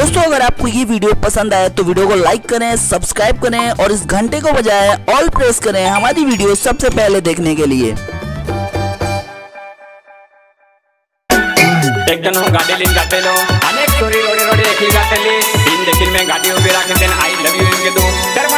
दोस्तों अगर आपको ये वीडियो पसंद आए तो वीडियो को लाइक करें, सब्सक्राइब करें और इस घंटे को बजाएं, ऑल प्रेस करें हमारी वीडियो सबसे पहले देखने के लिए। एक जन हो गाड़ी लिन गाते लो अनेक चोरी रोड़े रोड़े एक लिन गाते ले दिन देखिल में गाड़ी हो बेरा के दिन आई लव यू इनके दो।